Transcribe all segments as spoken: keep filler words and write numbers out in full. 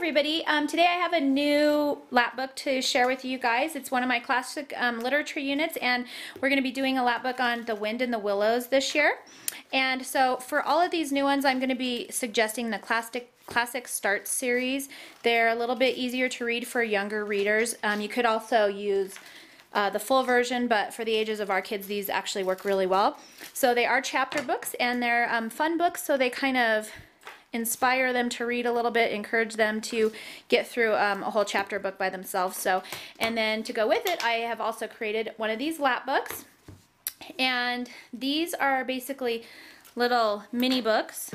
everybody. Um, today I have a new lap book to share with you guys. It's one of my classic um, literature units, and we're going to be doing a lap book on The Wind in the Willows this year. And so for all of these new ones, I'm going to be suggesting the Classic Classic Starts series. They're a little bit easier to read for younger readers. Um, you could also use Uh, the full version, but for the ages of our kids, these actually work really well. So they are chapter books, and they're um, fun books, so they kind of inspire them to read a little bit, encourage them to get through um, a whole chapter book by themselves. So, and then to go with it, I have also created one of these lap books, and these are basically little mini books.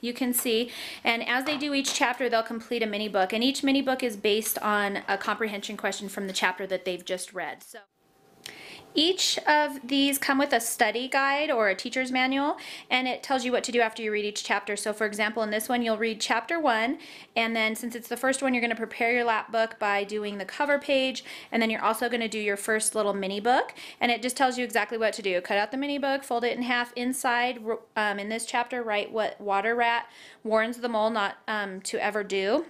You can see, and as they do each chapter, they'll complete a mini book, and each mini book is based on a comprehension question from the chapter that they've just read. So each of these come with a study guide or a teacher's manual, and it tells you what to do after you read each chapter. So for example, in this one, you'll read chapter one, and then since it's the first one, you're going to prepare your lap book by doing the cover page, and then you're also going to do your first little mini book, and it just tells you exactly what to do. Cut out the mini book, fold it in half inside. Um, in this chapter, write what Water Rat warns the mole not um, to ever do.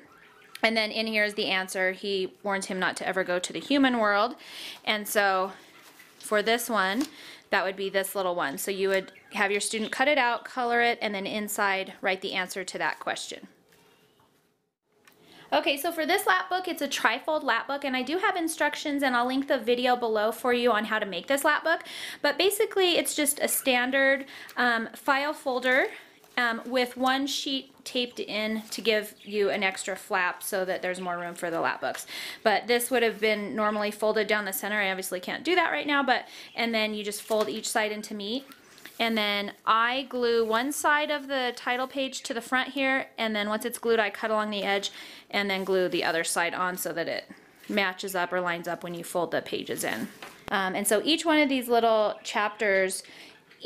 And then in here is the answer. He warns him not to ever go to the human world. And so for this one, that would be this little one. So you would have your student cut it out, color it, and then inside write the answer to that question. Okay, so for this lap book, it's a trifold lap book, and I do have instructions, and I'll link the video below for you on how to make this lap book. But basically, it's just a standard um, file folder um, with one sheet taped in to give you an extra flap so that there's more room for the lap books. But this would have been normally folded down the center. I obviously can't do that right now, but and then you just fold each side into meet. And then I glue one side of the title page to the front here, and then once it's glued, I cut along the edge and then glue the other side on so that it matches up or lines up when you fold the pages in. Um, and so each one of these little chapters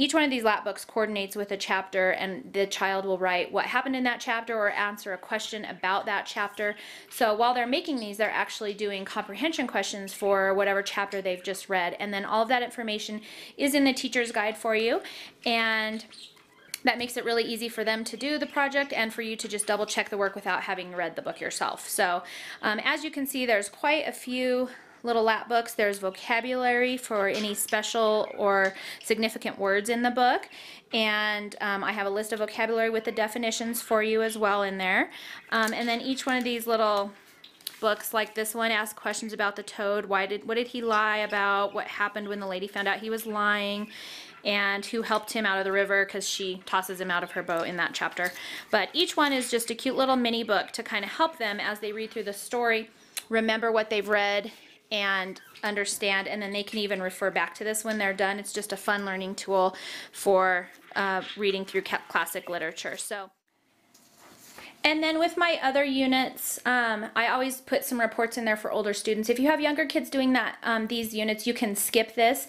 Each one of these lap books coordinates with a chapter, and the child will write what happened in that chapter or answer a question about that chapter. So while they're making these, they're actually doing comprehension questions for whatever chapter they've just read. And then all of that information is in the teacher's guide for you. And that makes it really easy for them to do the project and for you to just double check the work without having read the book yourself. So um, as you can see, there's quite a few little lap books. There's vocabulary for any special or significant words in the book, and um, I have a list of vocabulary with the definitions for you as well in there. Um, and then each one of these little books, like this one, asks questions about the toad. Why did, what did he lie about? What happened when the lady found out he was lying? And who helped him out of the river, because she tosses him out of her boat in that chapter. But each one is just a cute little mini book to kind of help them as they read through the story, remember what they've read and understand, and then they can even refer back to this when they're done. It's just a fun learning tool for uh, reading through classic literature. So, and then with my other units, um, I always put some reports in there for older students. If you have younger kids doing that, um, these units, you can skip this.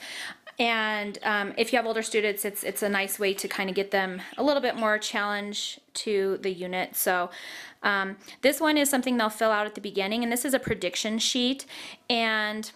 And um, if you have older students, it's it's a nice way to kind of get them a little bit more challenge to the unit. So um, this one is something they'll fill out at the beginning, and this is a prediction sheet. And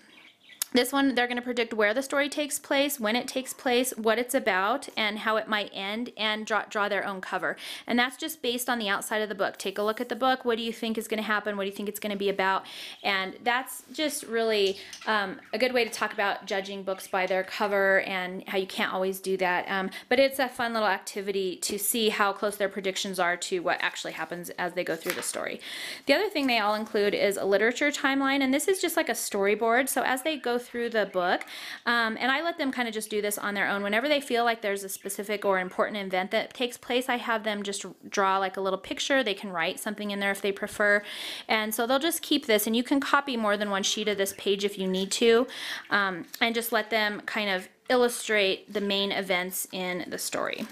this one, they're going to predict where the story takes place, when it takes place, what it's about, and how it might end, and draw, draw their own cover. And that's just based on the outside of the book. Take a look at the book. What do you think is going to happen? What do you think it's going to be about? And that's just really um, a good way to talk about judging books by their cover and how you can't always do that. Um, but it's a fun little activity to see how close their predictions are to what actually happens as they go through the story. The other thing they all include is a literature timeline, and this is just like a storyboard. So as they go through through the book, um, and I let them kind of just do this on their own. Whenever they feel like there's a specific or important event that takes place, I have them just draw like a little picture. They can write something in there if they prefer, and so they'll just keep this, and you can copy more than one sheet of this page if you need to, um, and just let them kind of illustrate the main events in the story.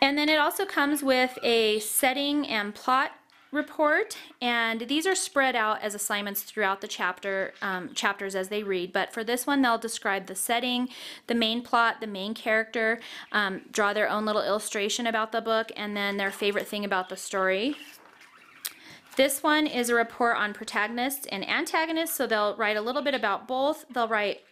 And then it also comes with a setting and plot report, and these are spread out as assignments throughout the chapter um, chapters as they read. But for this one, they'll describe the setting, the main plot, the main character, um, draw their own little illustration about the book, and then their favorite thing about the story. This one is a report on protagonists and antagonists, so they'll write a little bit about both. They'll write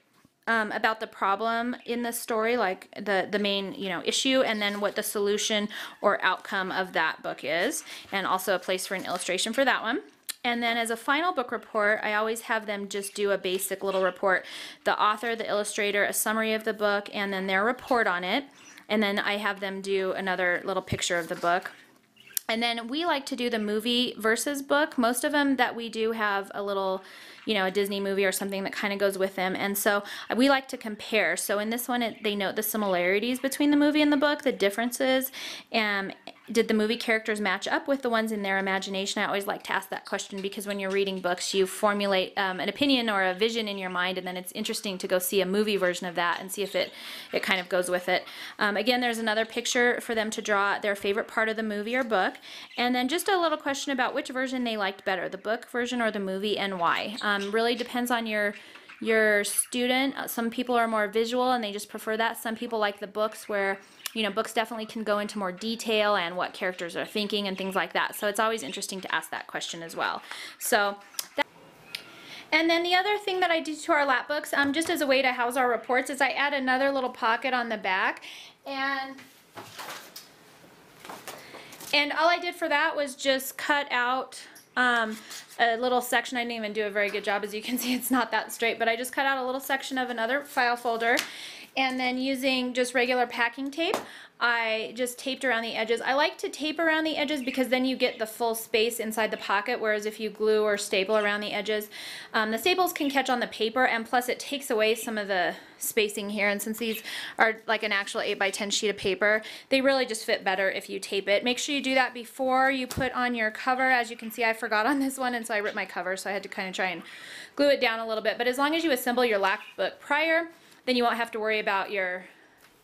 um, about the problem in the story, like the, the main, you know, issue, and then what the solution or outcome of that book is, and also a place for an illustration for that one. And then as a final book report, I always have them just do a basic little report. The author, the illustrator, a summary of the book, and then their report on it. And then I have them do another little picture of the book. And then we like to do the movie versus book. Most of them that we do have a little, you know, a Disney movie or something that kind of goes with them. And so we like to compare. So in this one, it, they note the similarities between the movie and the book, the differences, and did the movie characters match up with the ones in their imagination? I always like to ask that question because when you're reading books, you formulate um, an opinion or a vision in your mind, and then it's interesting to go see a movie version of that and see if it, it kind of goes with it. Um, again, there's another picture for them to draw their favorite part of the movie or book, and then just a little question about which version they liked better, the book version or the movie, and why. Um, really depends on your... your student. Some people are more visual and they just prefer that. Some people like the books where, you know, books definitely can go into more detail and what characters are thinking and things like that. So it's always interesting to ask that question as well. So that. And then the other thing that I do to our lap books, um, just as a way to house our reports, is I add another little pocket on the back. And and all I did for that was just cut out Um, a little section. I didn't even do a very good job, as you can see it's not that straight, but I just cut out a little section of another file folder, and then using just regular packing tape, I just taped around the edges. I like to tape around the edges because then you get the full space inside the pocket, whereas if you glue or staple around the edges, um, the staples can catch on the paper, and plus it takes away some of the spacing here, and since these are like an actual eight by ten sheet of paper, they really just fit better if you tape it. Make sure you do that before you put on your cover. As you can see, I forgot on this one, and so I ripped my cover, so I had to kind of try and glue it down a little bit, but as long as you assemble your lap book prior, then you won't have to worry about your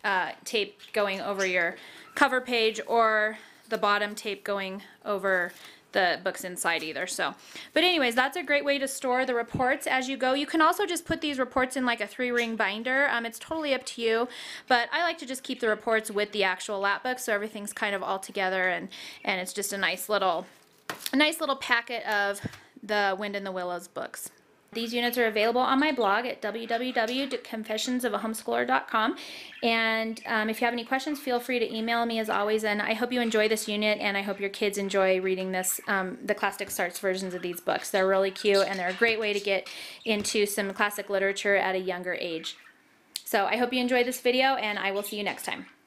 Uh, tape going over your cover page or the bottom tape going over the books inside either. So, but anyways, that's a great way to store the reports as you go. You can also just put these reports in like a three-ring binder. Um, it's totally up to you, but I like to just keep the reports with the actual lap book, so everything's kind of all together, and and it's just a nice little a nice little packet of the Wind in the Willows books. These units are available on my blog at w w w dot confessions of a homeschooler dot com, and um, if you have any questions, feel free to email me as always, and I hope you enjoy this unit, and I hope your kids enjoy reading this, um, the Classic Starts versions of these books. They're really cute, and they're a great way to get into some classic literature at a younger age. So I hope you enjoyed this video, and I will see you next time.